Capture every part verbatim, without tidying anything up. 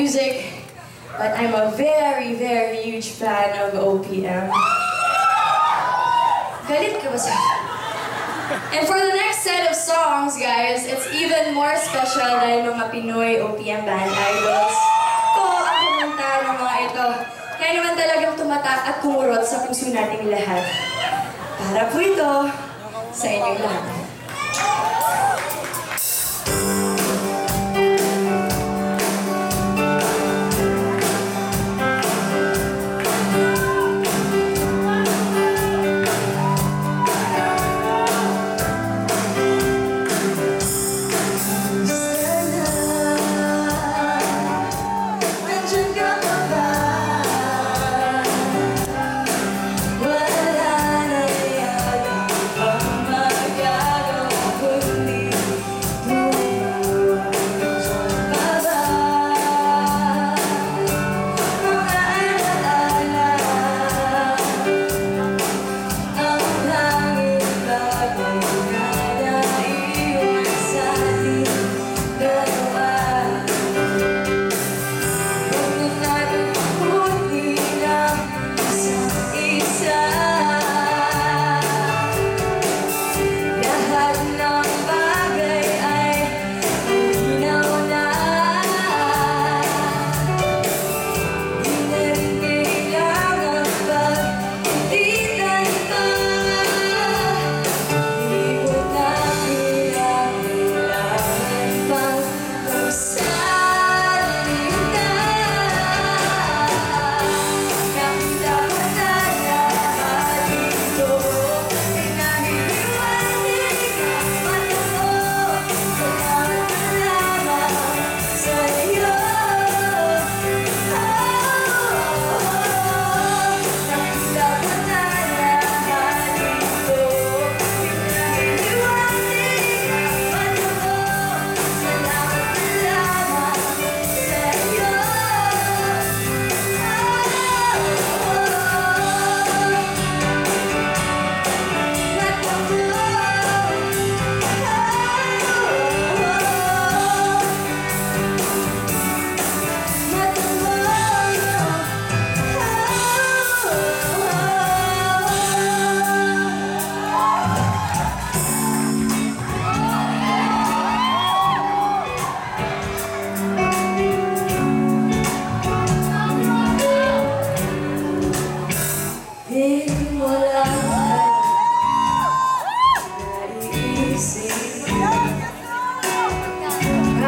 music, but I'm a very, very huge fan of O P M. Galit ka ba sa? And for the next set of songs, guys, it's even more special dahil mga Pinoy O P M band idols ko ang kumanta ng mga ito. Kaya naman talagang tumatak at kumurot sa puso nating lahat. Para po ito sa inyong lahat.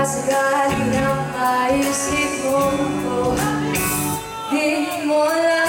Sa galing ng maisip mo ko, di mo lang